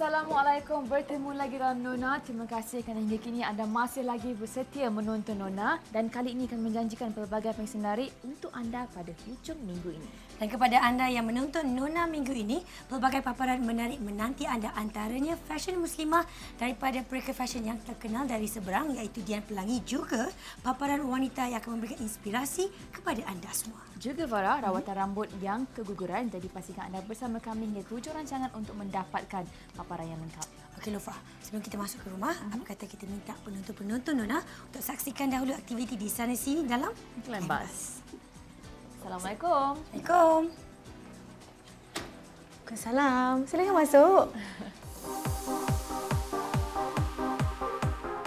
Assalamualaikum, bertemu lagi dalam Nona. Terima kasih kerana hingga kini anda masih lagi bersetia menonton Nona dan kali ini akan menjanjikan pelbagai pengisi menarik untuk anda pada hujung minggu ini. Dan kepada anda yang menonton Nona minggu ini, pelbagai paparan menarik menanti anda, antaranya fashion muslimah daripada perakit fashion yang terkenal dari seberang iaitu Dian Pelangi, juga paparan wanita yang akan memberikan inspirasi kepada anda semua. Juga Farah, rawatan rambut yang keguguran, jadi pastikan anda bersama kami hingga 7 rancangan untuk mendapatkan paparan yang lengkap. Okey Lufah, sebelum kita masuk ke rumah, apa kata kita minta penonton-penonton Nona untuk saksikan dahulu aktiviti di sana sini dalam Lembas. Assalamualaikum. Waalaikumsalam. Waalaikumsalam. Silakan masuk.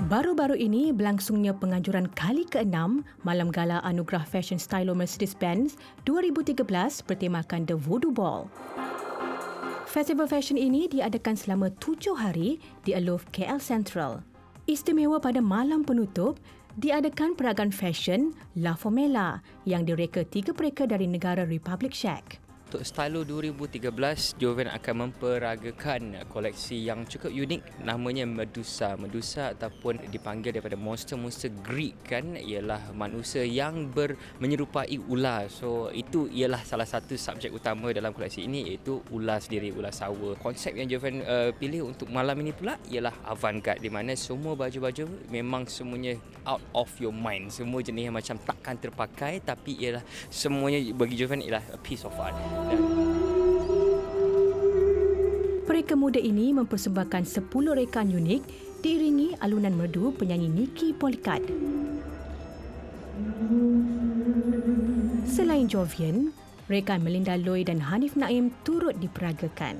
Baru-baru ini berlangsungnya penganjuran kali ke-6 Malam Gala Anugerah Fashion Stylo Mercedes-Benz 2013 bertemakan The Voodoo Ball. Festival fashion ini diadakan selama 7 hari di Aloof, KL Central. Istimewa pada malam penutup, diadakan peragaan fashion La Formella yang direka 3 pereka dari negara Republik Czech. Untuk Stylo 2013, Joven akan memperagakan koleksi yang cukup unik, namanya Medusa. Medusa ataupun dipanggil daripada monster-monster Greek kan, ialah manusia yang menyerupai ular. So itu ialah salah satu subjek utama dalam koleksi ini, iaitu ular sendiri, ular sawa. Konsep yang Joven pilih untuk malam ini pula ialah avant-garde, di mana semua baju-baju memang semuanya out of your mind. Semua jenis yang macam takkan terpakai, tapi ialah semuanya bagi Joven ialah a piece of art. Pereka muda ini mempersembahkan 10 rekaan unik diiringi alunan merdu penyanyi Niki Polikat. Selain Joven, rekaan Melinda Lloyd dan Hanif Naim turut diperagakan.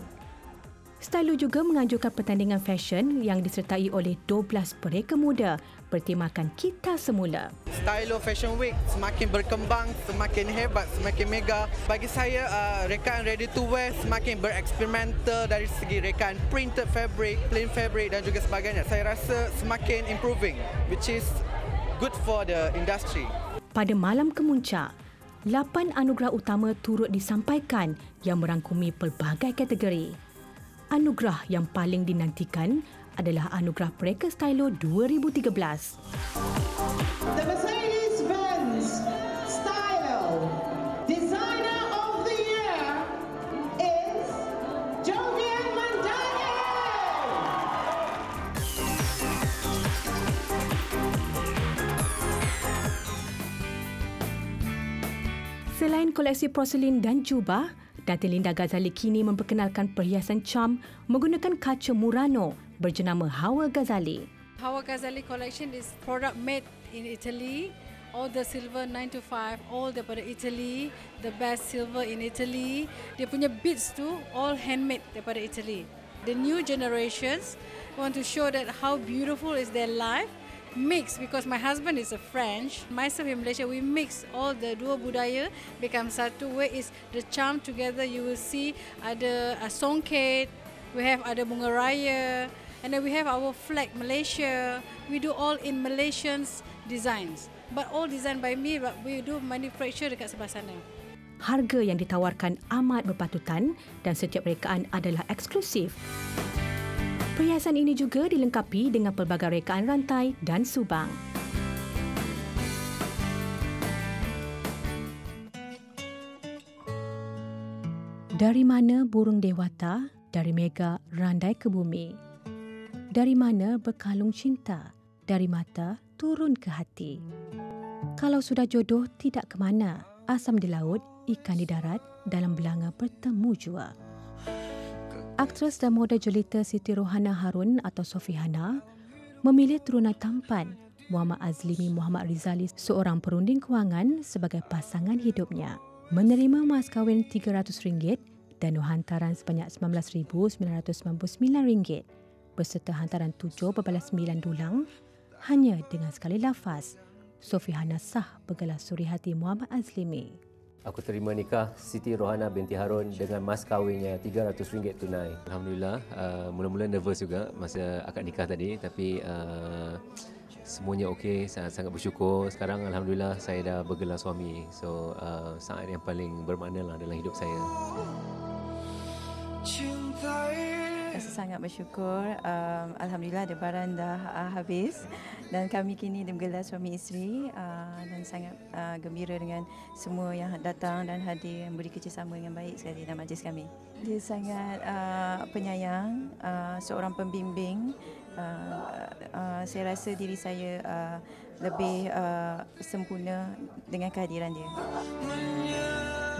Stylo juga menganjurkan pertandingan fashion yang disertai oleh 12 pereka muda bertemakan kita semula. Stylo Fashion Week semakin berkembang, semakin hebat, semakin mega. Bagi saya, rekaan ready to wear semakin bereksperimental dari segi rekaan printed fabric, plain fabric dan juga sebagainya. Saya rasa semakin improving, which is good for the industry. Pada malam kemuncak, 8 anugerah utama turut disampaikan yang merangkumi pelbagai kategori. Anugerah yang paling dinantikan adalah Anugerah Pereka Stylo 2013. The Mercedes-Benz Stylo Designer of the Year is Jody Edmund Daniel. Selain koleksi porselin dan jubah, Datin Melinda Ghazali kini memperkenalkan perhiasan cam menggunakan kaca Murano berjenama Hawa Ghazali. Hawa Ghazali collection is product made in Italy. All the silver 925, all daripada Italy, the best silver in Italy. Dia punya beads tu all handmade daripada Italy. The new generations want to show that how beautiful is their life. Mix because my husband is a French, myself in Malaysia, we mix all the dua budaya become satu, where is the charm together. You will see ada songket, we have ada bunga raya, and then we have our flag Malaysia. We do all in Malaysians designs, but all designed by me, but we do manufacture dekat sebelah sana. Harga yang ditawarkan amat berpatutan dan setiap rekaan adalah eksklusif. Perhiasan ini juga dilengkapi dengan pelbagai rekaan rantai dan subang. Dari mana burung dewata, dari mega randai ke bumi. Dari mana berkalung cinta, dari mata turun ke hati. Kalau sudah jodoh tidak ke mana, asam di laut, ikan di darat, dalam belanga bertemu jua. Aktris dan model jelita Siti Rohana Harun atau Sufi Hana memilih teruna tampan Muhammad Azlimi Muhammad Rizalis, seorang perunding kewangan, sebagai pasangan hidupnya. Menerima mas kahwin RM300 dan hantaran sebanyak RM19,999 berserta hantaran 7.9 dulang hanya dengan sekali lafaz. Sufi Hana sah bergelar suri hati Muhammad Azlimi. Aku terima nikah Siti Rohana binti Harun dengan mas kahwinnya RM300 tunai. Alhamdulillah, mula-mula nervous juga masa akad nikah tadi, tapi semuanya okey, sangat bersyukur. Sekarang alhamdulillah saya dah bergelar suami. So saat yang paling bermakna lah dalam hidup saya. Cintai sangat bersyukur. Alhamdulillah Lebaran dah habis dan kami kini bergelar suami isteri dan sangat gembira dengan semua yang datang dan hadir yang beri kerjasama dengan baik sekali dalam majlis kami. Dia sangat penyayang, seorang pembimbing. Saya rasa diri saya lebih sempurna dengan kehadiran dia.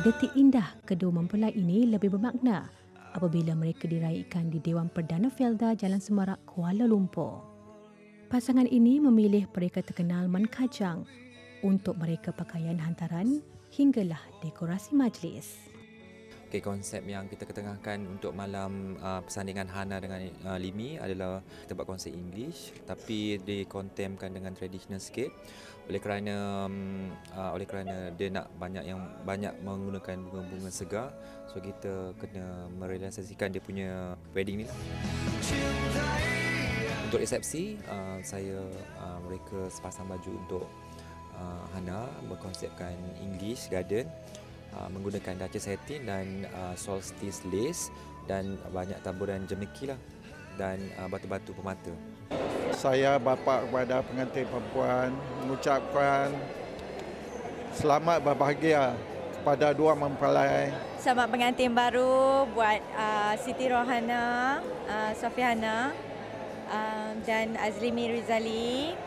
Detik indah kedua mempelai ini lebih bermakna apabila mereka diraikan di Dewan Perdana Felda Jalan Semarak, Kuala Lumpur. Pasangan ini memilih pereka terkenal Man Kajang untuk mereka pakaian hantaran hinggalah dekorasi majlis. Okay, konsep yang kita ketengahkan untuk malam persandingan Hana dengan Limi adalah tempat konsep English tapi dikontemkan dengan tradisional sikit oleh kerana dia nak banyak menggunakan bunga-bunga segar, so kita kena merealisasikan dia punya wedding ni. Untuk resepsi mereka sepasang baju untuk Hana berkonsepkan English Garden, menggunakan daca satin dan solstice lace dan banyak taburan jemiki dan batu-batu pemata. Saya bapa kepada pengantin perempuan mengucapkan selamat berbahagia kepada dua mempelai. Selamat pengantin baru buat Siti Rohana, Sufi Hana dan Azlimi Rizali.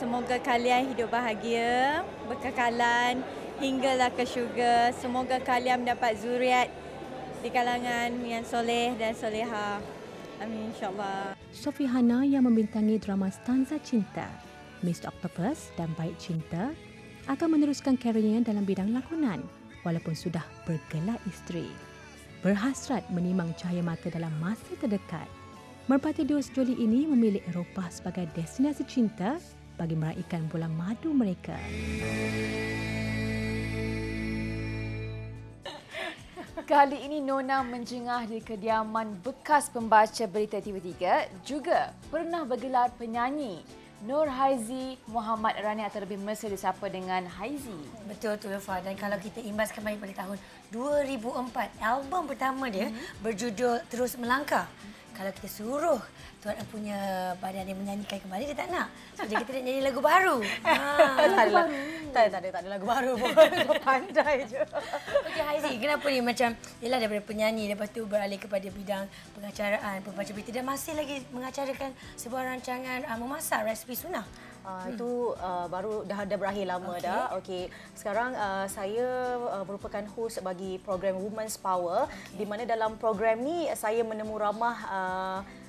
Semoga kalian hidup bahagia, berkekalan hinggalah ke syurga. Semoga kalian mendapat zuriat di kalangan yang soleh dan soleha. Amin, insyaAllah. Sufi Hana yang membintangi drama Stanza Cinta, Mr Octopus dan Baik Cinta akan meneruskan kariernya dalam bidang lakonan walaupun sudah bergelar isteri. Berhasrat menimang cahaya mata dalam masa terdekat, merpati duo sejoli ini memilih Eropah sebagai destinasi cinta bagi meraihkan bulan madu mereka. Kali ini Nona menjengah di kediaman bekas pembaca berita TV3, juga pernah bergelar penyanyi, Nur Haizy Muhammad Rani atau lebih mesra disapa dengan Haizy. Betul tu Lofa, dan kalau kita imbas kembali pada tahun 2004, album pertama dia berjudul Terus Melangkah. Kalau kita suruh tuan punya badan dia menyanyikan kembali, dia tak nak. Jadi kita nak nyanyi lagu baru. Tak ada lagu baru pun. Kau pandai je. Okey Haizy, kenapa ni macam ialah daripada penyanyi lepas tu beralih kepada bidang pengacaraan, pembaca berita dan masih lagi mengacarakan sebuah rancangan memasak resipi sunnah. Itu baru dah berakhir lama dah. Okey. Sekarang saya merupakan host bagi program Women's Power, di mana dalam program ni saya menemu ramah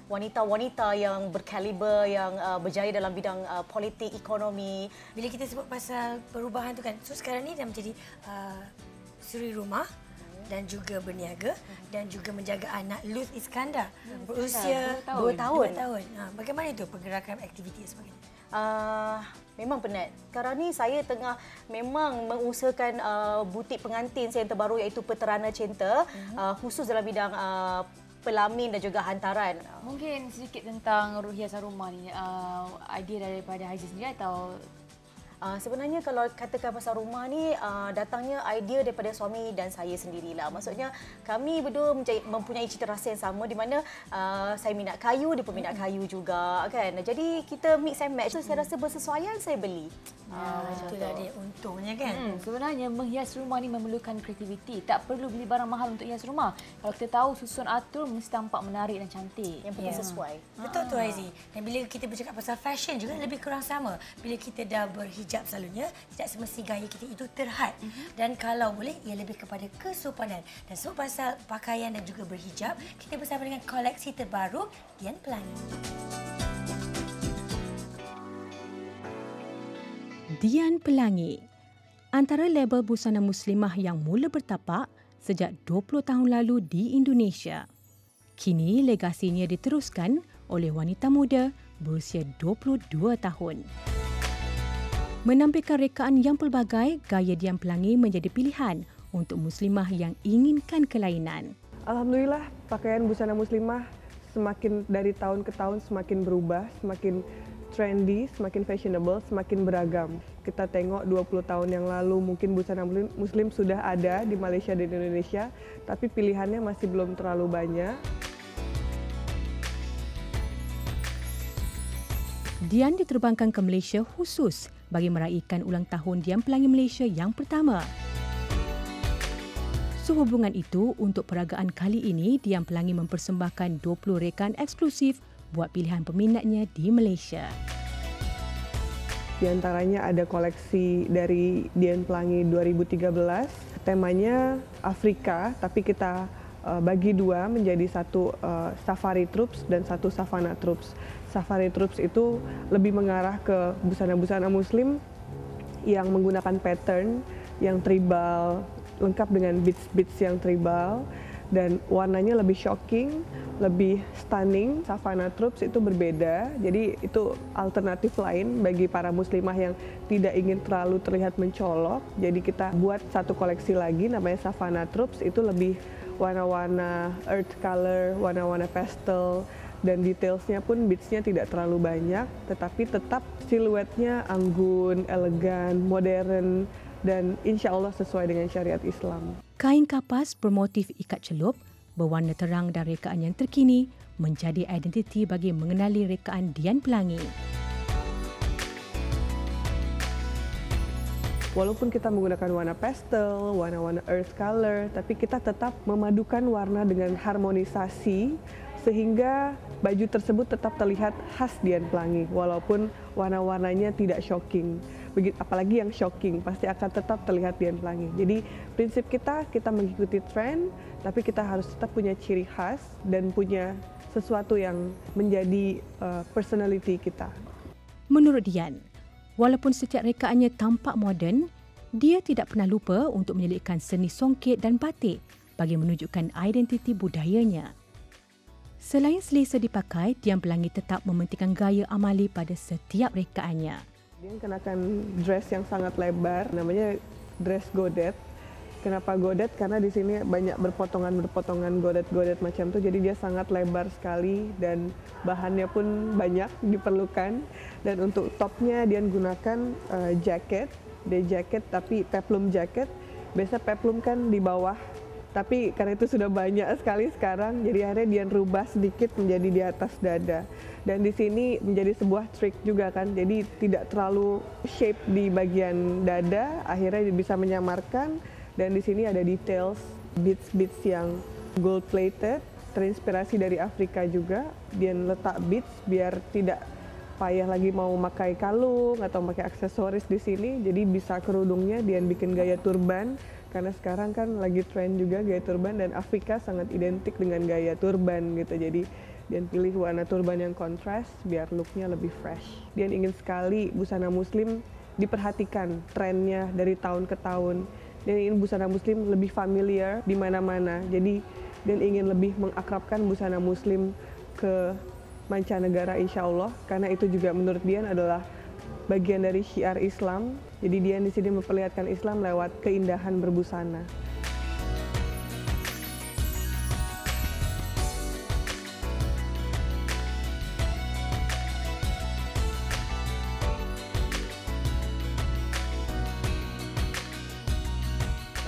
wanita-wanita yang berkaliber, yang berjaya dalam bidang politik, ekonomi. Bila kita sebut pasal perubahan tu kan, so sekarang ni dah menjadi suri rumah dan juga berniaga dan juga menjaga anak Luz Iskandar berusia 2 tahun. Bagaimana itu pergerakan aktiviti sebagainya? Memang penat. Sekarang ni saya tengah memang mengusahakan butik pengantin saya yang terbaru iaitu Peterana Cinta, khusus dalam bidang pelamin dan juga hantaran. Mungkin sedikit tentang hiasan rumah ni, idea daripada Haizy sendiri atau sebenarnya kalau katakan pasal rumah ni, datangnya idea daripada suami dan saya sendirilah. Maksudnya kami berdua mempunyai cita rasa yang sama di mana saya minat kayu, dia pun minat kayu juga kan. Jadi kita mix and match tu, saya rasa bersesuaian saya beli. Itulah dia untungnya kan. Sebenarnya menghias rumah ni memerlukan kreativiti. Tak perlu beli barang mahal untuk hias rumah. Kalau kita tahu susun atur mesti tampak menarik dan cantik. Yang penting sesuai. Betul tu Haizy. Dan bila kita bercakap pasal fashion juga lebih kurang sama. Bila kita dah hijab selalunya tidak semesti gaya kita itu terhad, dan kalau boleh ia lebih kepada kesopanan. Dan sebab pasal pakaian dan juga berhijab, kita bersama dengan koleksi terbaru Dian Pelangi. Dian Pelangi antara label busana muslimah yang mula bertapak sejak 20 tahun lalu di Indonesia. Kini legasinya diteruskan oleh wanita muda berusia 22 tahun. Menampilkan rekaan yang pelbagai, gaya Dian Pelangi menjadi pilihan untuk muslimah yang inginkan kelainan. Alhamdulillah, pakaian busana muslimah semakin dari tahun ke tahun semakin berubah, semakin trendy, semakin fashionable, semakin beragam. Kita tengok 20 tahun yang lalu mungkin busana muslim sudah ada di Malaysia dan Indonesia, tapi pilihannya masih belum terlalu banyak. Dian diterbangkan ke Malaysia khusus bagi meraihkan ulang tahun Dian Pelangi Malaysia yang pertama. Sehubungan itu, untuk peragaan kali ini, Dian Pelangi mempersembahkan 20 rekan eksklusif buat pilihan peminatnya di Malaysia. Di antaranya ada koleksi dari Dian Pelangi 2013, temanya Afrika, tapi kita bagi dua menjadi satu Safari Troops dan satu Savana Troops. Safari Troops itu lebih mengarah ke busana-busana muslim yang menggunakan pattern yang tribal, lengkap dengan beads-beads yang tribal, dan warnanya lebih shocking, lebih stunning. Savana Troops itu berbeda, jadi itu alternatif lain bagi para muslimah yang tidak ingin terlalu terlihat mencolok. Jadi kita buat satu koleksi lagi namanya Savana Troops, itu lebih warna-warna earth color, warna-warna pastel, dan detailsnya pun beadsnya tidak terlalu banyak, tetapi tetap siluetnya anggun, elegan, modern, dan insya Allah sesuai dengan syariat Islam. Kain kapas bermotif ikat celup, berwarna terang dan rekaan yang terkini menjadi identiti bagi mengenali rekaan Dian Pelangi. Walaupun kita menggunakan warna pastel, warna-warna earth color, tapi kita tetap memadukan warna dengan harmonisasi sehingga baju tersebut tetap terlihat khas Dian Pelangi walaupun warna-warnanya tidak shocking. Apalagi yang shocking pasti akan tetap terlihat Dian Pelangi. Jadi prinsip kita mengikuti tren, tapi kita harus tetap punya ciri khas dan punya sesuatu yang menjadi personality kita. Menurut Dian, walaupun setiap rekaannya tampak moden, dia tidak pernah lupa untuk menyelitkan seni songket dan batik bagi menunjukkan identiti budayanya. Selain selesa dipakai, Dian Pelangi tetap mementingkan gaya amali pada setiap rekaannya. Dia kenakan dress yang sangat lebar, namanya dress godet. Kenapa godet? Karena di sini banyak berpotongan godet-godet macam itu. Jadi dia sangat lebar sekali dan bahannya pun banyak diperlukan. Dan untuk topnya dia gunakan jaket, tapi peplum jaket. Biasa peplum kan di bawah, tapi karena itu sudah banyak sekali sekarang, jadi akhirnya dia rubah sedikit menjadi di atas dada. Dan di sini menjadi sebuah trik juga kan, jadi tidak terlalu shape di bagian dada, akhirnya bisa menyamarkan. Dan di sini ada details, beads-beads yang gold-plated, terinspirasi dari Afrika juga. Dia letak beads biar tidak payah lagi mau pakai kalung atau pakai aksesoris di sini, jadi bisa kerudungnya dia bikin gaya turban. Karena sekarang kan lagi tren juga gaya turban, dan Afrika sangat identik dengan gaya turban gitu. Jadi Dian pilih warna turban yang kontras biar looknya lebih fresh. Dian ingin sekali busana muslim diperhatikan trennya dari tahun ke tahun. Dian ingin busana muslim lebih familiar di mana-mana. Jadi Dian ingin lebih mengakrabkan busana muslim ke mancanegara insya Allah. Karena itu juga menurut Dian adalah bagian dari syiar Islam. Jadi Dian di sini memperlihatkan Islam lewat keindahan berbusana.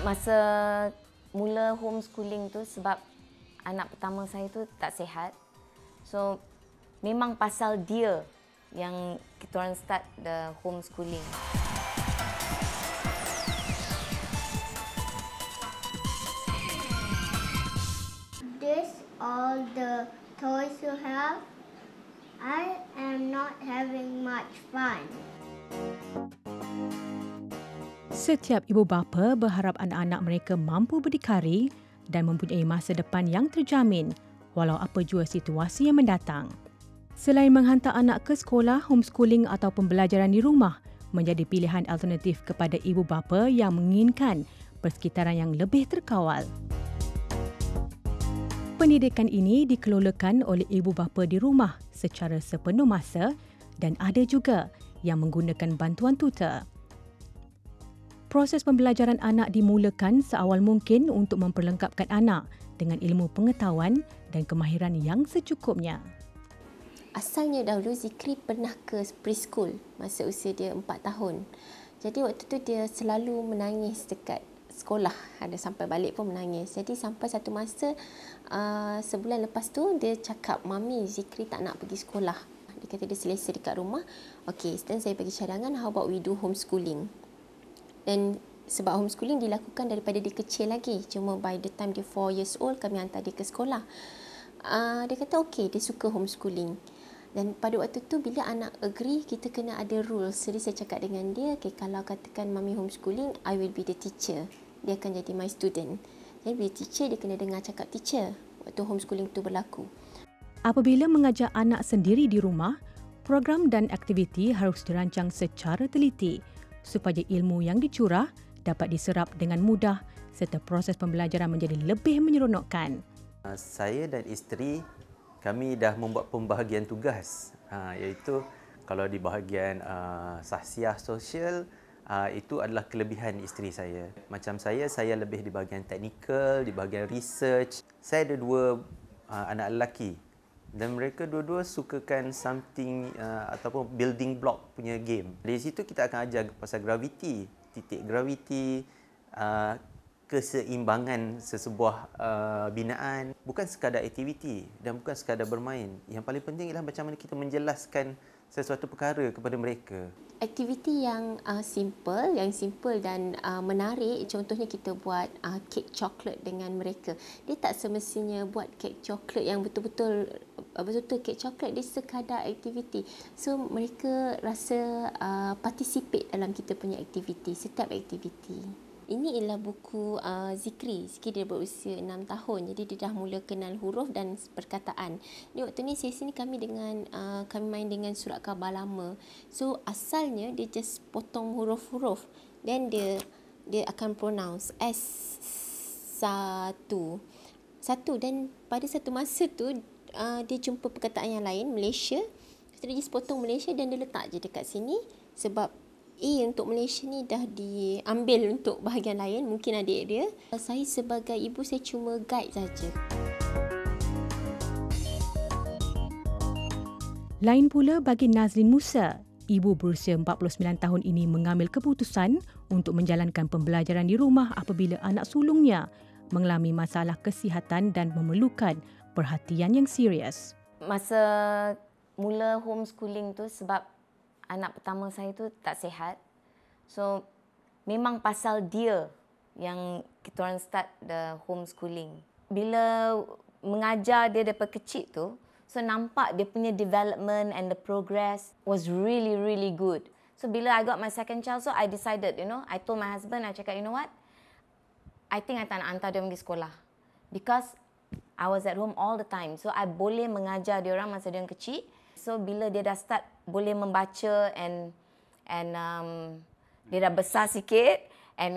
Masa mula homeschooling tu sebab anak pertama saya tu tak sihat. So memang pasal dia yang kita orang start the homeschooling. All the toys you have, I am not having much fun. Setiap ibu bapa berharap anak-anak mereka mampu berdikari dan mempunyai masa depan yang terjamin walau apa jua situasi yang mendatang. Selain menghantar anak ke sekolah, homeschooling atau pembelajaran di rumah menjadi pilihan alternatif kepada ibu bapa yang menginginkan persekitaran yang lebih terkawal. Pendidikan ini dikelolakan oleh ibu bapa di rumah secara sepenuh masa dan ada juga yang menggunakan bantuan tutor. Proses pembelajaran anak dimulakan seawal mungkin untuk memperlengkapkan anak dengan ilmu pengetahuan dan kemahiran yang secukupnya. Asalnya dahulu Zikri pernah ke preschool masa usia dia 4 tahun. Jadi waktu tu dia selalu menangis dekat sekolah, ada sampai balik pun menangis. Jadi sampai satu masa sebulan lepas tu dia cakap, "Mami, Zikri tak nak pergi sekolah." Dia kata dia selesa dekat rumah. Okay, then saya bagi cadangan, how about we do homeschooling? Dan sebab homeschooling dilakukan daripada dia kecil lagi. Cuma by the time dia 4 years old, kami hantar dia ke sekolah. Dia kata okay, dia suka homeschooling. Dan pada waktu tu bila anak agree, kita kena ada rules. Jadi saya cakap dengan dia, okay, kalau katakan mami homeschooling, I will be the teacher. Dia akan jadi my student. Jadi bila teacher, dia kena dengar cakap teacher waktu homeschooling tu berlaku. Apabila mengajar anak sendiri di rumah, program dan aktiviti harus dirancang secara teliti supaya ilmu yang dicurah dapat diserap dengan mudah serta proses pembelajaran menjadi lebih menyeronokkan. Saya dan isteri kami dah membuat pembahagian tugas, iaitu kalau di bahagian sahsiah sosial, itu adalah kelebihan isteri saya. Macam saya lebih di bahagian teknikal, di bahagian research. Saya ada 2 anak lelaki dan mereka dua-dua sukakan something ataupun building block punya game. Dari situ kita akan ajar pasal graviti, titik graviti, keseimbangan sesebuah binaan, bukan sekadar aktiviti dan bukan sekadar bermain. Yang paling penting ialah macam mana kita menjelaskan sesuatu perkara kepada mereka. Aktiviti yang simple dan menarik, contohnya kita buat kek coklat dengan mereka. Dia tak semestinya buat kek coklat yang betul-betul kek coklat, dia sekadar aktiviti. So mereka rasa participate dalam kita punya aktiviti, setiap aktiviti. Ini ialah buku Zikri. Zikri dia berusia 6 tahun. Jadi dia dah mula kenal huruf dan perkataan. Jadi waktu ni sesi ni kami main dengan surat khabar lama. So asalnya dia just potong huruf-huruf. Then dia akan pronounce S satu. Dan pada satu masa tu dia jumpa perkataan yang lain, Malaysia. So dia just potong Malaysia dan dia letak je dekat sini sebab A untuk Malaysia ni dah diambil untuk bahagian lain, mungkin adik dia. Saya sebagai ibu, saya cuma guide saja. Lain pula bagi Nazlin Musa. Ibu berusia 49 tahun ini mengambil keputusan untuk menjalankan pembelajaran di rumah apabila anak sulungnya mengalami masalah kesihatan dan memerlukan perhatian yang serius. Masa mula homeschooling tu sebab anak pertama saya tu tak sihat. So memang pasal dia yang kita orang start the homeschooling. Bila mengajar dia daripada kecil tu, so nampak dia punya development and the progress was really good. So bila I got my second child, so I decided, I told my husband, I cakap, you know what? I think I tak nak hantar dia pergi sekolah. Because I was at home all the time. So I boleh mengajar dia orang masa dia orang kecil. So bila dia dah start boleh membaca and dia dah besar sikit and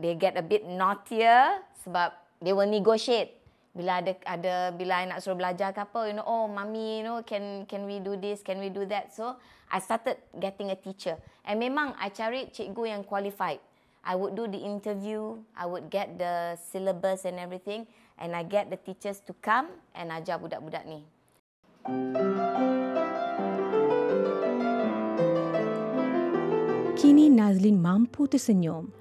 they get a bit naughtier sebab they will negotiate bila bila I nak suruh belajar ke apa, oh mummy, can we do this, can we do that. So I started getting a teacher and memang I cari cikgu yang qualified. I would do the interview, I would get the syllabus and everything and I get the teachers to come and ajar budak-budak ni. Kini Nazlin mampu tersenyum.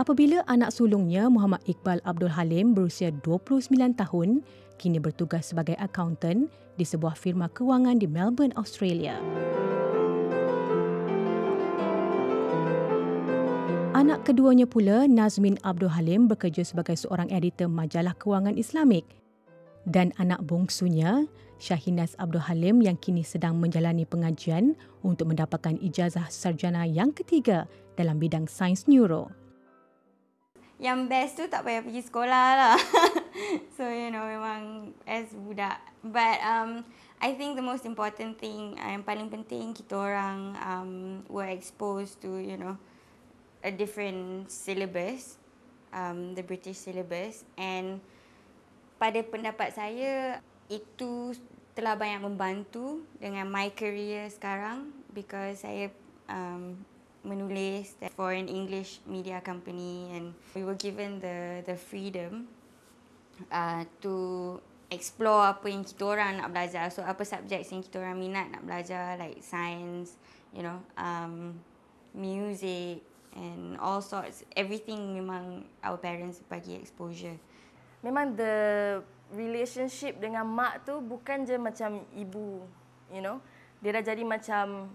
Apabila anak sulungnya Muhammad Iqbal Abdul Halim berusia 29 tahun, kini bertugas sebagai accountant di sebuah firma kewangan di Melbourne, Australia. Anak keduanya pula, Nazmin Abdul Halim, bekerja sebagai seorang editor majalah kewangan Islamik. Dan anak bongsunya, Syahinas Abdul Halim, yang kini sedang menjalani pengajian untuk mendapatkan ijazah sarjana yang ketiga dalam bidang sains neuro. Yang best tu tak payah pergi sekolah lah. So memang as budak. But I think the most important thing, yang paling penting, kita orang were exposed to a different syllabus, the British syllabus, and pada pendapat saya itu telah banyak membantu dengan my career sekarang because saya menulis for an English media company and we were given the freedom to explore apa yang kita orang nak belajar. So apa subjek yang kita orang minat nak belajar, like science, music and all sorts. Everything memang our parents bagi exposure. Memang the relationship dengan mak tu bukan je macam ibu, dia dah jadi macam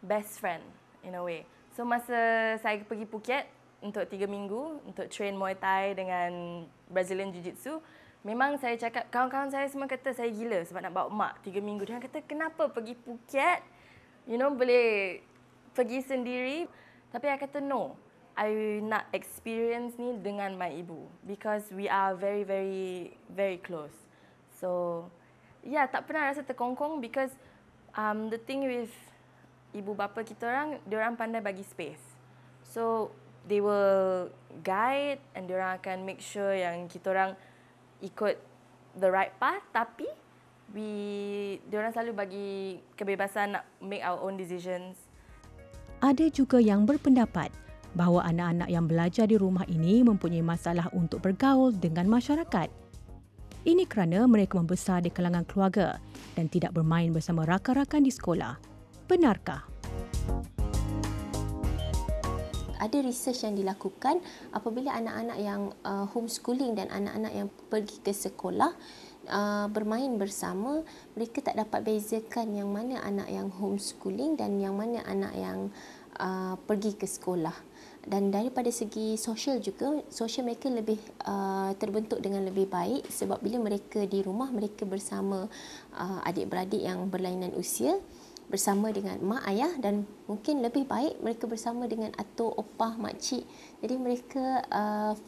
best friend in a way. So masa saya pergi Phuket untuk 3 minggu untuk train Muay Thai dengan Brazilian Jiu-Jitsu, memang saya cakap, kawan-kawan saya semua kata saya gila sebab nak bawa mak 3 minggu. Dia kata, kenapa pergi Phuket? You know, boleh pergi sendiri. Tapi saya kata, no. I nak experience ni dengan my ibu because we are very, very, very close. So, yeah, tak pernah rasa terkongkong because the thing with ibu bapa kita orang, diorang pandai bagi space. So, they will guide and diorang akan make sure yang kita orang ikut the right path, tapi diorang selalu bagi kebebasan nak make our own decisions. Ada juga yang berpendapat bahawa anak-anak yang belajar di rumah ini mempunyai masalah untuk bergaul dengan masyarakat. Ini kerana mereka membesar di kalangan keluarga dan tidak bermain bersama rakan-rakan di sekolah. Benarkah? Ada research yang dilakukan apabila anak-anak yang homeschooling dan anak-anak yang pergi ke sekolah bermain bersama, mereka tak dapat bezakan yang mana anak yang homeschooling dan yang mana anak yang pergi ke sekolah. Dan daripada segi sosial juga, sosial mereka lebih terbentuk dengan lebih baik sebab bila mereka di rumah, mereka bersama adik-beradik yang berlainan usia, bersama dengan mak ayah dan mungkin lebih baik mereka bersama dengan atuk, opah, makcik. Jadi mereka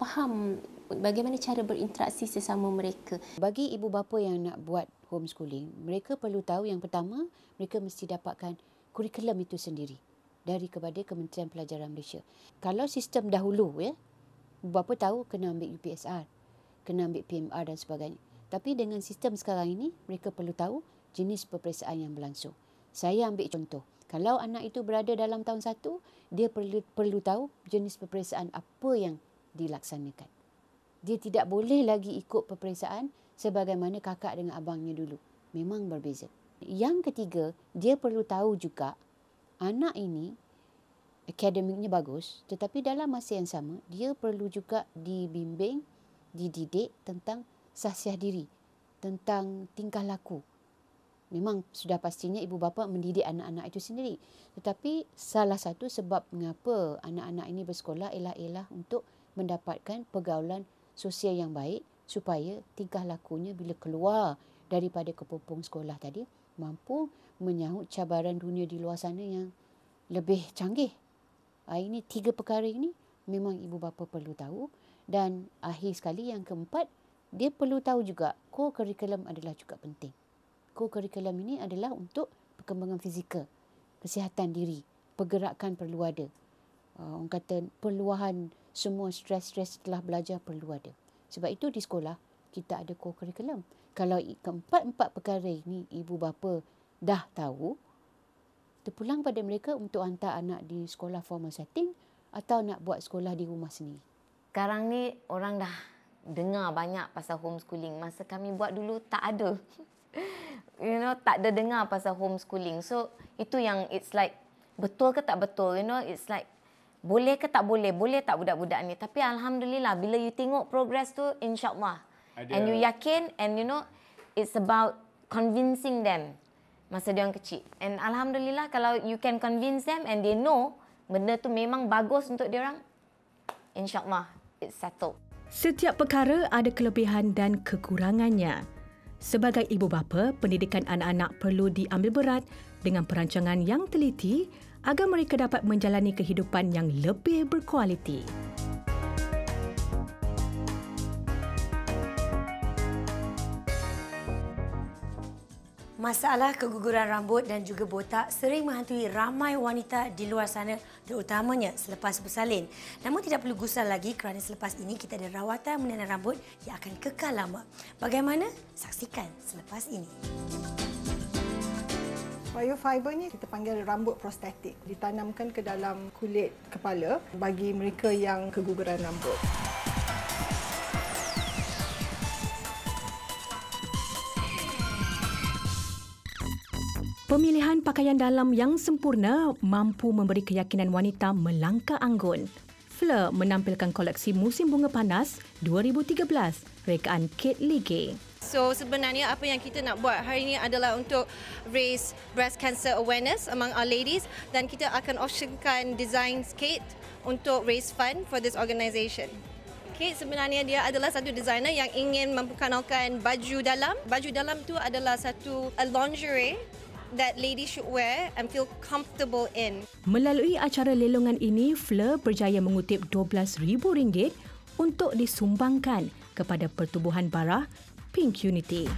faham bagaimana cara berinteraksi sesama mereka. Bagi ibu bapa yang nak buat homeschooling, mereka perlu tahu yang pertama, mereka mesti dapatkan kurikulum itu sendiri daripada Kementerian Pelajaran Malaysia. Kalau sistem dahulu, ya, bapa tahu kena ambil UPSR, kena ambil PMR dan sebagainya. Tapi dengan sistem sekarang ini, mereka perlu tahu jenis peperiksaan yang berlangsung. Saya ambil contoh, kalau anak itu berada dalam tahun 1, dia perlu tahu jenis peperiksaan apa yang dilaksanakan. Dia tidak boleh lagi ikut peperiksaan sebagaimana kakak dengan abangnya dulu. Memang berbeza. Yang ketiga, dia perlu tahu juga anak ini akademiknya bagus, tetapi dalam masa yang sama, dia perlu juga dibimbing, dididik tentang sahsiah diri, tentang tingkah laku. Memang sudah pastinya ibu bapa mendidik anak-anak itu sendiri. Tetapi salah satu sebab mengapa anak-anak ini bersekolah ialah untuk mendapatkan pergaulan sosial yang baik supaya tingkah lakunya bila keluar daripada kepompong sekolah tadi mampu menyahut cabaran dunia di luar sana yang lebih canggih. Ini 3 perkara ini memang ibu bapa perlu tahu. Dan akhir sekali yang keempat, dia perlu tahu juga co-curriculum adalah juga penting. Kurikulum ini adalah untuk perkembangan fizikal, kesihatan diri, pergerakan perlu ada. Orang kata perluahan semua stres-stres setelah belajar perlu ada. Sebab itu di sekolah kita ada kurikulum. Kalau keempat-empat perkara ini ibu bapa dah tahu, terpulang pada mereka untuk hantar anak di sekolah formal setting atau nak buat sekolah di rumah sendiri. Sekarang ni orang dah dengar banyak pasal homeschooling. Masa kami buat dulu tak ada. You know, tak ada dengar pasal homeschooling. So, itu yang it's like betul ke tak betul, you know, it's like boleh ke tak boleh, boleh tak budak-budak ni. Tapi alhamdulillah bila you tengok progress tu insya-Allah. And you yakin and you know it's about convincing them masa dia orang kecil. And alhamdulillah kalau you can convince them and they know benda tu memang bagus untuk dia orang, insya-Allah it's settled. Setiap perkara ada kelebihan dan kekurangannya. Sebagai ibu bapa, pendidikan anak-anak perlu diambil berat dengan perancangan yang teliti agar mereka dapat menjalani kehidupan yang lebih berkualiti. Masalah keguguran rambut dan juga botak sering menghantui ramai wanita di luar sana, terutamanya selepas bersalin. Namun tidak perlu gusar lagi kerana selepas ini kita ada rawatan menanam rambut yang akan kekal lama. Bagaimana? Saksikan selepas ini. Biofiber ni kita panggil rambut prostetik. Ditanamkan ke dalam kulit kepala bagi mereka yang keguguran rambut. Pemilihan pakaian dalam yang sempurna mampu memberi keyakinan wanita melangkah anggun. Fleur menampilkan koleksi musim bunga panas 2013 rekaan Kate Ligay. So sebenarnya apa yang kita nak buat hari ini adalah untuk raise breast cancer awareness among our ladies, dan kita akan optionkan design skate untuk raise fund for this organisation. Okay, sebenarnya dia adalah satu designer yang ingin memperkenalkan baju dalam. Baju dalam tu adalah satu lingerie that lady should wear and feel comfortable in. Melalui acara lelongan ini, Fleur berjaya mengutip RM12,000 untuk disumbangkan kepada pertubuhan bara Pink Unity.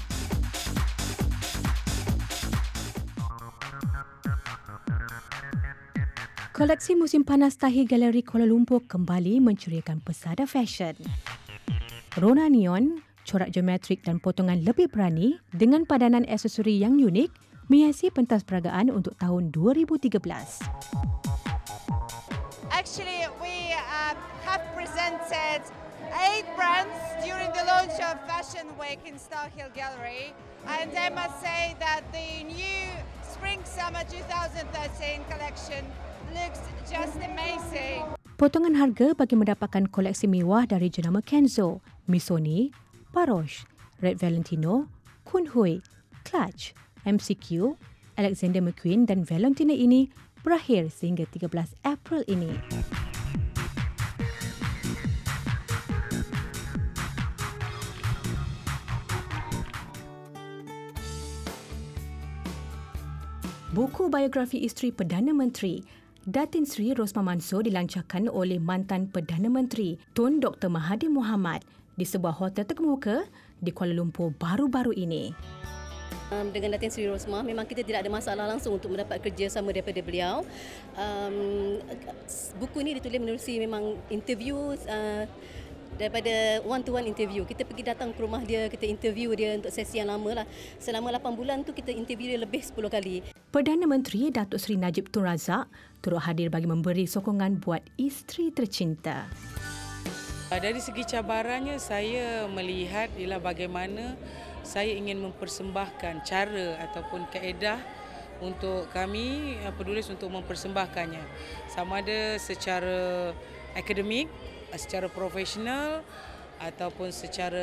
Koleksi musim panas Tahir Galeri Kuala Lumpur kembali menceriakan pesada fesyen. Rona neon, corak geometrik dan potongan lebih berani dengan padanan aksesori yang unik menghiasi pentas peragaan untuk tahun 2013. Actually, we have presented 8 brands during the launch of Fashion Week in Star Hill Gallery, and I must say that the new Spring Summer 2013 collection looks just amazing. Potongan harga bagi mendapatkan koleksi mewah dari jenama Kenzo, Missoni, Parosh, Red Valentino, Kunhui, Clutch, MCQ, Alexander McQueen dan Valentina ini berakhir sehingga 13 April ini. Buku biografi isteri Perdana Menteri, Datin Sri Rosmah Mansor dilancarkan oleh mantan Perdana Menteri Tun Dr. Mahathir Mohamad di sebuah hotel terkemuka di Kuala Lumpur baru-baru ini. Dengan Datin Sri Rosmah, memang kita tidak ada masalah langsung untuk mendapat kerjasama daripada beliau. Buku ini ditulis menerusi memang interview, daripada one-to-one interview. Kita pergi datang ke rumah dia, kita interview dia untuk sesi yang lama lah. Selama 8 bulan tu kita interview dia lebih 10 kali. Perdana Menteri Datuk Seri Najib Tun Razak turut hadir bagi memberi sokongan buat isteri tercinta. Dari segi cabarannya, saya melihat ialah bagaimana saya ingin mempersembahkan cara ataupun kaedah untuk kami penulis untuk mempersembahkannya. Sama ada secara akademik, secara profesional ataupun secara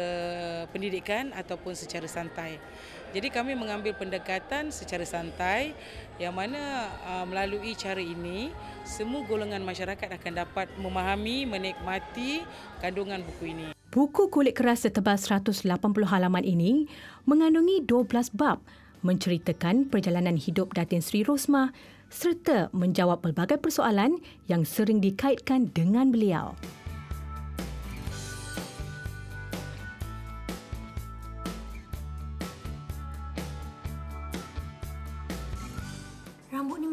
pendidikan ataupun secara santai. Jadi kami mengambil pendekatan secara santai yang mana melalui cara ini semua golongan masyarakat akan dapat memahami, menikmati kandungan buku ini. Buku kulit keras setebal 180 halaman ini mengandungi 12 bab menceritakan perjalanan hidup Datin Sri Rosmah serta menjawab pelbagai persoalan yang sering dikaitkan dengan beliau.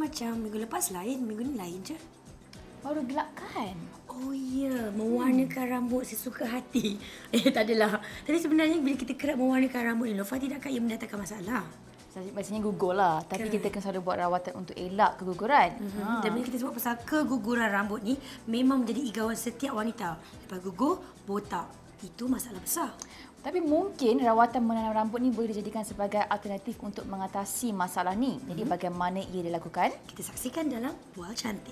Macam minggu lepas lain, minggu ni lain je. Baru gelap kan? Oh ya, yeah. Mewarnakan rambut sesuka hati. Tak adalah. Tapi sebenarnya bila kita kerap mewarnakan rambut ni, Lofa tidak akan ia mendatangkan masalah. Maksudnya gugur lah. Tapi kita akan selalu buat rawatan untuk elak keguguran. Dan bila kita sebut pasal keguguran rambut ni, memang menjadi igawan setiap wanita. Lepas gugur, botak. Itu masalah besar. Tapi mungkin rawatan menanam rambut ni boleh dijadikan sebagai alternatif untuk mengatasi masalah ni. Jadi bagaimana ia dilakukan? Kita saksikan dalam Bual Cantik.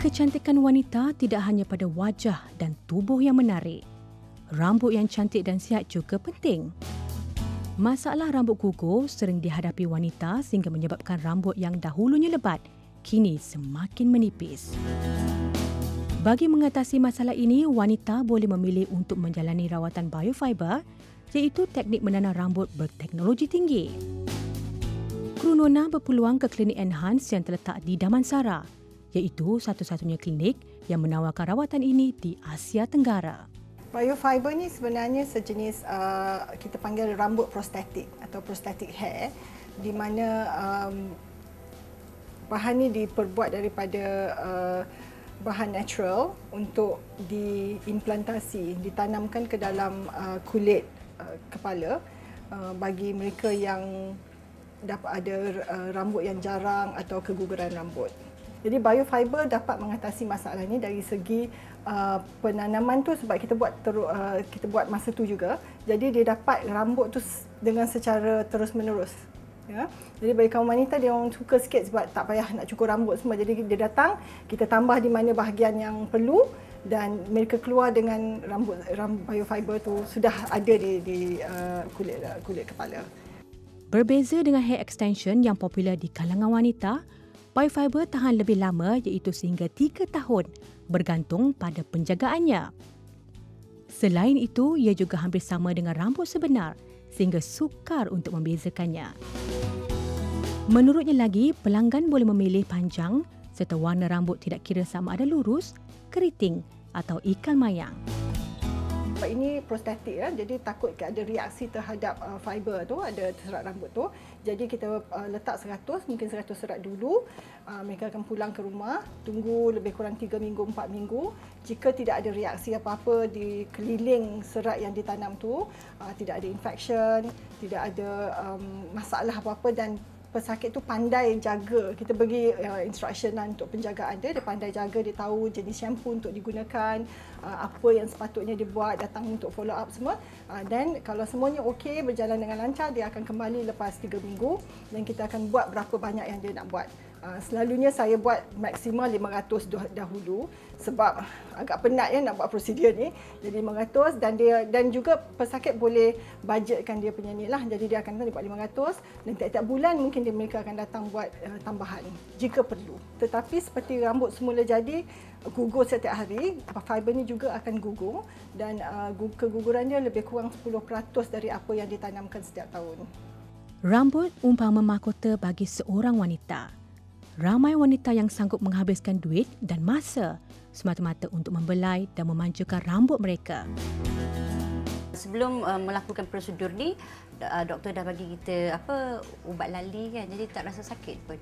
Kecantikan wanita tidak hanya pada wajah dan tubuh yang menarik. Rambut yang cantik dan sihat juga penting. Masalah rambut gugur sering dihadapi wanita sehingga menyebabkan rambut yang dahulunya lebat kini semakin menipis. Bagi mengatasi masalah ini, wanita boleh memilih untuk menjalani rawatan Biofiber, iaitu teknik menanam rambut berteknologi tinggi. Kru Nona berpeluang ke klinik Enhance yang terletak di Damansara, iaitu satu-satunya klinik yang menawarkan rawatan ini di Asia Tenggara. Biofiber ni sebenarnya sejenis kita panggil rambut prostetik atau prostetic hair, di mana bahan ini diperbuat daripada bahan natural untuk diimplantasi, ditanamkan ke dalam kulit kepala bagi mereka yang dapat ada rambut yang jarang atau keguguran rambut. Jadi Biofiber dapat mengatasi masalah ini dari segi penanaman tu, sebab kita buat masa tu juga. Jadi dia dapat rambut tu dengan secara terus-menerus. Ya. Jadi bagi kaum wanita, dia orang suka sikit sebab tak payah nak cukur rambut semua. Jadi dia datang, kita tambah di mana bahagian yang perlu dan mereka keluar dengan rambut biofiber tu sudah ada di kulit kepala. Berbeza dengan hair extension yang popular di kalangan wanita, biofiber tahan lebih lama iaitu sehingga 3 tahun bergantung pada penjagaannya. Selain itu, ia juga hampir sama dengan rambut sebenar sehingga sukar untuk membezakannya. Menurutnya lagi, pelanggan boleh memilih panjang serta warna rambut tidak kira sama ada lurus, keriting atau ikal mayang. Ini prostetik ya, jadi takut ada reaksi terhadap fiber tu, ada serat rambut tu. Jadi kita letak 100, mungkin 100 serat dulu. Mereka akan pulang ke rumah, tunggu lebih kurang 3 minggu, 4 minggu. Jika tidak ada reaksi apa-apa di keliling serat yang ditanam tu, tidak ada infection, tidak ada masalah apa-apa dan pesakit tu pandai jaga. Kita bagi instruction untuk penjagaan dia pandai jaga, dia tahu jenis shampoo untuk digunakan, apa yang sepatutnya dia buat, datang untuk follow up semua. Dan kalau semuanya okey, berjalan dengan lancar, dia akan kembali lepas 3 minggu dan kita akan buat berapa banyak yang dia nak buat. Selalunya saya buat maksimal 500 dahulu sebab agak penat ya nak buat prosedur ni. Jadi 500 dan juga pesakit boleh bajetkan dia punya ni lah. Jadi dia akan buat 500 dan tiap-tiap bulan mungkin mereka akan datang buat tambahan jika perlu. Tetapi seperti rambut semula jadi gugur setiap hari, fiber ni juga akan gugur dan kegugurannya lebih kurang 10% dari apa yang ditanamkan setiap tahun. Rambut umpama mahkota bagi seorang wanita. Ramai wanita yang sanggup menghabiskan duit dan masa semata-mata untuk membelai dan memanjakan rambut mereka. Sebelum melakukan prosedur ni, doktor dah bagi kita ubat lali kan, jadi tak rasa sakit pun.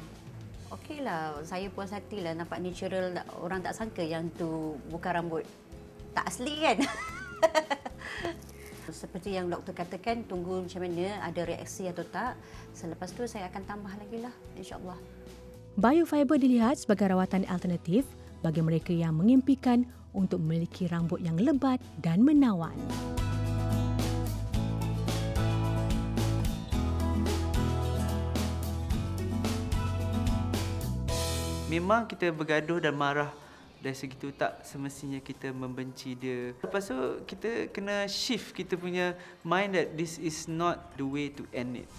Okeylah, saya puas hatilah nampak natural, orang tak sangka yang tu bukan rambut tak asli kan. Seperti yang doktor katakan, tunggu macam mana ada reaksi atau tak. Selepas tu saya akan tambah lagi lah, insya-Allah. Biofiber dilihat sebagai rawatan alternatif bagi mereka yang mengimpikan untuk memiliki rambut yang lebat dan menawan. Memang kita bergaduh dan marah dari segi itu, tak semestinya kita membenci dia. Lepas tu kita kena shift kita punya mind that this is not the way to end it.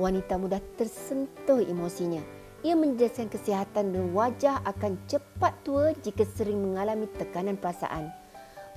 Wanita mudah tersentuh emosinya. Ia menjelaskan kesihatan dan wajah akan cepat tua jika sering mengalami tekanan perasaan.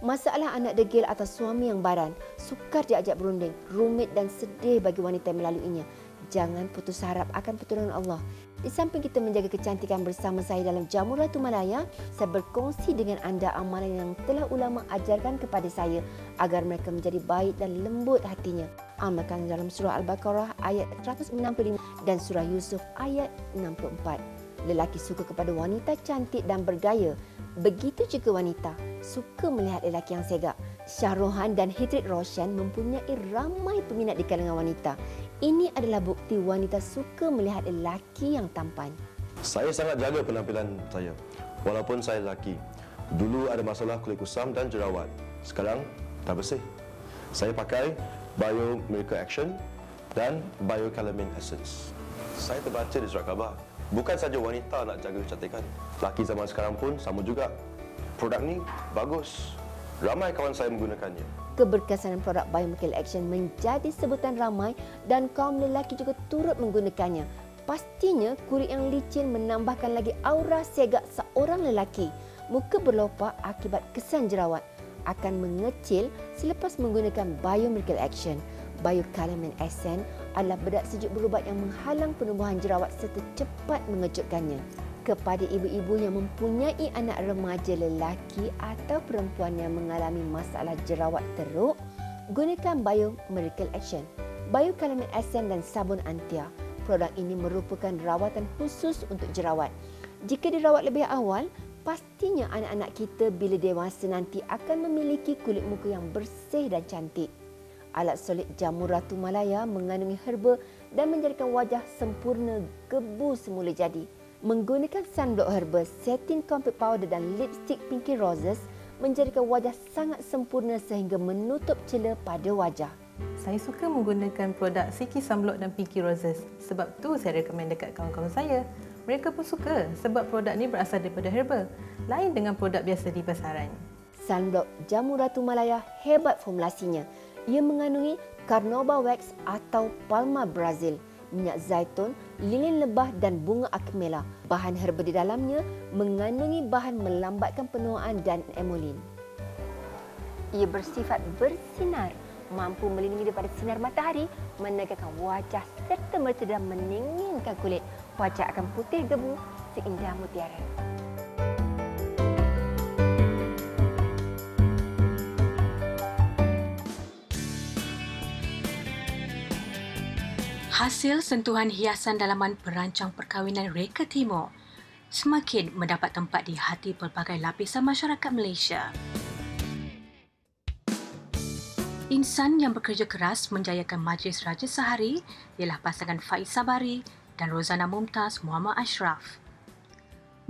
Masalah anak degil atau suami yang baran, sukar diajak berunding, rumit dan sedih bagi wanita yang melaluinya. Jangan putus harap akan pertolongan Allah. Di samping kita menjaga kecantikan bersama saya dalam Jamu Ratu Malaya, saya berkongsi dengan anda amalan yang telah ulama ajarkan kepada saya agar mereka menjadi baik dan lembut hatinya. Amalkan dalam surah Al-Baqarah ayat 165 dan surah Yusuf ayat 64. Lelaki suka kepada wanita cantik dan bergaya. Begitu juga wanita suka melihat lelaki yang segak. Shah Rukh dan Hidayat Roshan mempunyai ramai peminat di kalangan wanita. Ini adalah bukti wanita suka melihat lelaki yang tampan. Saya sangat jaga penampilan saya, walaupun saya lelaki. Dulu ada masalah kulit kusam dan jerawat. Sekarang, tak bersih. Saya pakai Bio Miracle Action dan Bio Calamine Essence. Saya terbaca di surat khabar. Bukan saja wanita nak jaga kecantikan. Lelaki zaman sekarang pun sama juga. Produk ni bagus. Ramai kawan saya menggunakannya. Keberkesanan produk Bio Miracle Action menjadi sebutan ramai dan kaum lelaki juga turut menggunakannya. Pastinya, kulit yang licin menambahkan lagi aura segak seorang lelaki. Muka berlopak akibat kesan jerawat akan mengecil selepas menggunakan Bio Miracle Action. Bio Calamine Essence adalah bedak sejuk berubat yang menghalang penumbuhan jerawat serta cepat mengejutkannya. Kepada ibu-ibu yang mempunyai anak remaja lelaki atau perempuan yang mengalami masalah jerawat teruk, gunakan Bio Miracle Action, Bio Calamine Essence dan sabun Antia. Produk ini merupakan rawatan khusus untuk jerawat. Jika dirawat lebih awal, pastinya anak-anak kita bila dewasa nanti akan memiliki kulit muka yang bersih dan cantik. Alat solid Jamu Ratu Malaya mengandungi herba dan menjadikan wajah sempurna gebu semula jadi. Menggunakan sunblock herba, setting compact powder dan lipstik Pinky Roses menjadikan wajah sangat sempurna sehingga menutup celah pada wajah. Saya suka menggunakan produk Siki Samlok dan Pinky Roses. Sebab tu saya recommend dekat kawan-kawan saya. Mereka pun suka sebab produk ni berasal daripada herbal, lain dengan produk biasa di pasaran. Sunblock Jamu Ratu Malaya hebat formulasinya. Ia mengandungi carnauba wax atau palma Brazil, minyak zaitun, lilin lebah dan bunga akmela. Bahan herba di dalamnya mengandungi bahan melambatkan penuaan dan emolin. Ia bersifat bersinar, mampu melindungi daripada sinar matahari, menegakkan wajah serta merta dan meninginkan kulit. Wajah akan putih gebu seindah mutiara. Hasil sentuhan hiasan dalaman perancang perkahwinan reka Timur semakin mendapat tempat di hati pelbagai lapisan masyarakat Malaysia. Insan yang bekerja keras menjayakan majlis raja sehari ialah pasangan Faiz Sabari dan Rozana Mumtaz Muhammad Ashraf.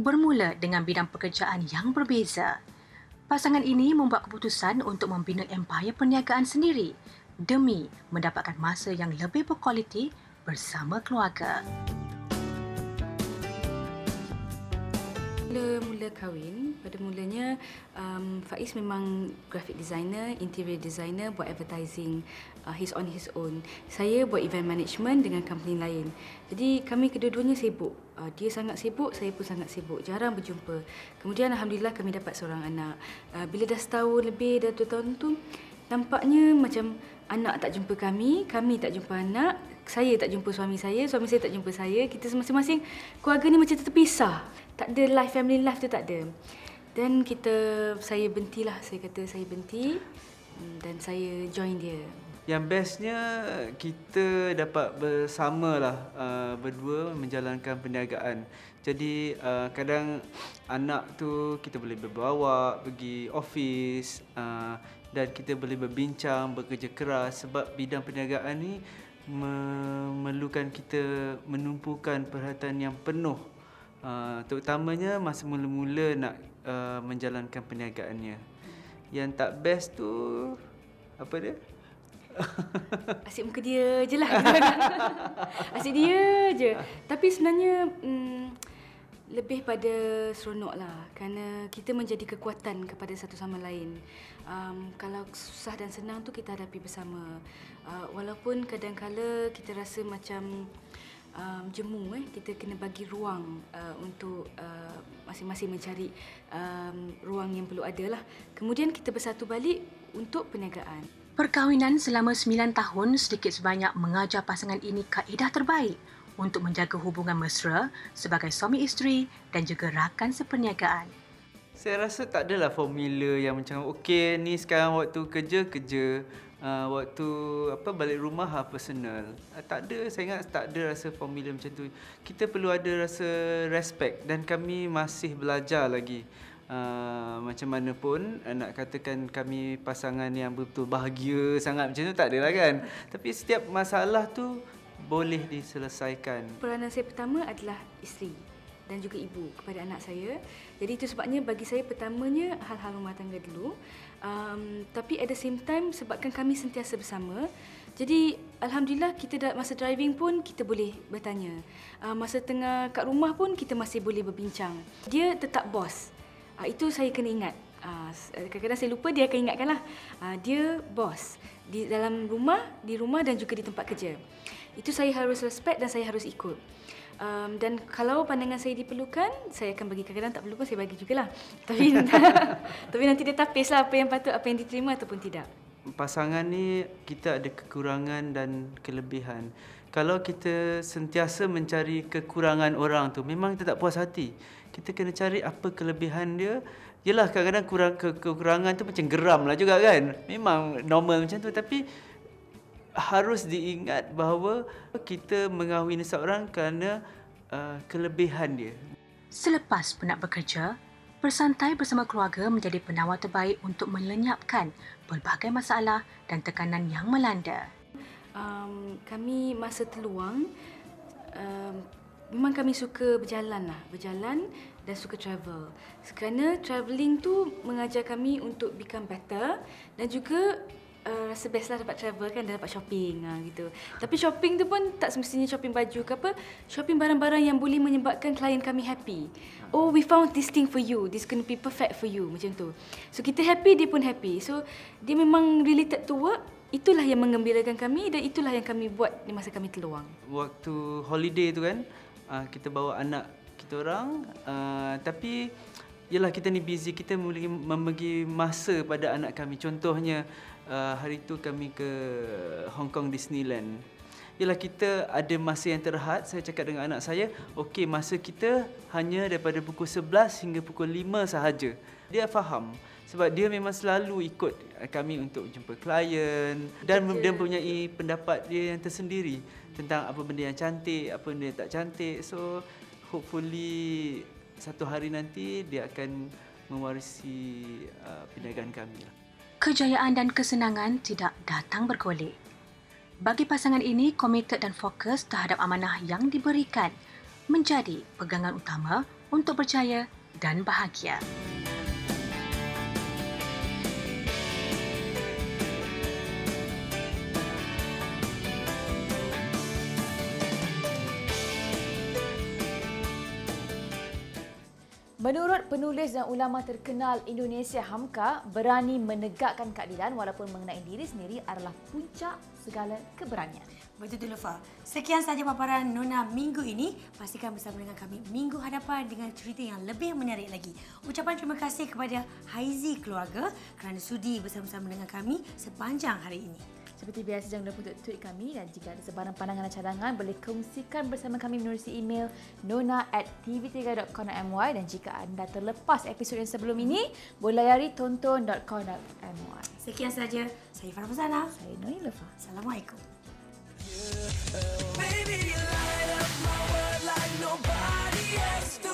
Bermula dengan bidang pekerjaan yang berbeza, pasangan ini membuat keputusan untuk membina empayar perniagaan sendiri demi mendapatkan masa yang lebih berkualiti bersama keluarga. Bila mula kahwin, pada mulanya Faiz memang graphic designer, interior designer, buat advertising, he's on his own. Saya buat event management dengan company lain. Jadi kami kedua-duanya sibuk. Dia sangat sibuk, saya pun sangat sibuk. Jarang berjumpa. Kemudian alhamdulillah kami dapat seorang anak. Bila dah setahun lebih, dah 2 tahun tu, nampaknya macam anak tak jumpa kami, kami tak jumpa anak, saya tak jumpa suami saya tak jumpa saya. Kita masing-masing keluarga ni macam terpisah. Tak ada life, family life tu tak ada. Dan saya berhenti lah. Saya kata saya berhenti dan saya join dia. Yang bestnya, kita dapat bersama lah, berdua menjalankan perniagaan. Jadi kadang anak tu kita boleh berbawa pergi office, dan kita boleh berbincang, bekerja keras sebab bidang perniagaan ni memerlukan kita menumpukan perhatian yang penuh, terutamanya masa mula-mula nak menjalankan perniagaannya. Yang tak best tu apa dia? Asyik muka dia je lah. Asyik dia je. Tapi sebenarnya lebih pada seronok lah, kerana kita menjadi kekuatan kepada satu sama lain. Kalau susah dan senang tu kita hadapi bersama. Walaupun kadang-kala kita rasa macam jemu, kita kena bagi ruang untuk masing-masing mencari ruang yang perlu ada lah. Kemudian kita bersatu balik untuk perniagaan. Perkahwinan selama 9 tahun sedikit sebanyak mengajar pasangan ini kaedah terbaik untuk menjaga hubungan mesra sebagai suami isteri dan juga rakan seperniagaan. Saya rasa tak adalah formula yang macam okey ni sekarang waktu kerja, waktu balik rumah personal. Tak ada, saya ingat tak ada rasa formula macam tu. Kita perlu ada rasa respect dan kami masih belajar lagi. Macam mana pun nak katakan kami pasangan yang betul bahagia sangat macam tu tak adalah kan. Tapi setiap masalah tu boleh diselesaikan. Peranan saya pertama adalah isteri dan juga ibu kepada anak saya. Jadi itu sebabnya bagi saya pertamanya hal-hal rumah tangga dulu. Tapi at the same time sebabkan kami sentiasa bersama. Jadi alhamdulillah kita masa driving pun kita boleh bertanya. Masa tengah kat rumah pun kita masih boleh berbincang. Dia tetap bos. Itu saya kena ingat. Kadang-kadang saya lupa, dia akan ingatkanlah. Dia bos di dalam rumah, di rumah dan juga di tempat kerja. Itu saya harus respect dan saya harus ikut. Dan kalau pandangan saya diperlukan, saya akan bagi. Kadang-kadang tak perlukan, saya bagi jugalah. Tapi nanti dia tapislah apa yang patut, apa yang diterima ataupun tidak. Pasangan ni kita ada kekurangan dan kelebihan. Kalau kita sentiasa mencari kekurangan orang tu, memang kita tak puas hati. Kita kena cari apa kelebihan dia. Yelah kadang-kadang kekurangan tu macam geram lah juga kan. Memang normal macam tu, tapi harus diingat bahawa kita mengahwini seorang kerana kelebihan dia. Selepas penat bekerja, bersantai bersama keluarga menjadi penawar terbaik untuk melenyapkan pelbagai masalah dan tekanan yang melanda. Kami masa terluang, memang kami suka berjalan dan suka travel. Kerana travelling tu mengajar kami untuk become better dan juga rasa best lah dapat travel kan, dah dapat shopping gitu. Tapi shopping tu pun tak semestinya shopping baju ke apa, shopping barang-barang yang boleh menyebabkan klien kami happy. Oh, we found this thing for you, this gonna be perfect for you, macam tu. So kita happy, dia pun happy. So dia memang related to work, itulah yang menggembirakan kami dan itulah yang kami buat di masa kami terluang. Waktu holiday tu kan, kita bawa anak kita orang, tapi yelah kita ni busy, kita membagi masa pada anak kami. Contohnya hari itu kami ke Hong Kong Disneyland. Ialah kita ada masa yang terhad. Saya cakap dengan anak saya, okey, masa kita hanya daripada pukul 11 hingga pukul 5 sahaja. Dia faham sebab dia memang selalu ikut kami untuk jumpa klien dan dia mempunyai pendapat dia yang tersendiri tentang apa benda yang cantik, apa benda yang tak cantik. So hopefully satu hari nanti dia akan mewarisi perniagaan kami. Kejayaan dan kesenangan tidak datang bergolek. Bagi pasangan ini, komited dan fokus terhadap amanah yang diberikan menjadi pegangan utama untuk berjaya dan bahagia. Menurut penulis dan ulama terkenal Indonesia Hamka, berani menegakkan keadilan walaupun mengenai diri sendiri adalah puncak segala keberanian. Betul tu, Lofa. Sekian sahaja paparan Nona minggu ini. Pastikan bersama dengan kami minggu hadapan dengan cerita yang lebih menarik lagi. Ucapan terima kasih kepada Haizy Keluarga kerana sudi bersama-sama dengan kami sepanjang hari ini. Seperti biasa, jangan lupa untuk tweet kami dan jika ada sebarang pandangan dan cadangan boleh kongsikan bersama kami menerusi email nona@tv3.com.my dan jika anda terlepas episod yang sebelum ini, boleh layari tonton.com.my. Sekian saja. Saya Farah Fuzana. Saya Noe Lefa. Assalamualaikum. Baby, you light up my world like nobody else do.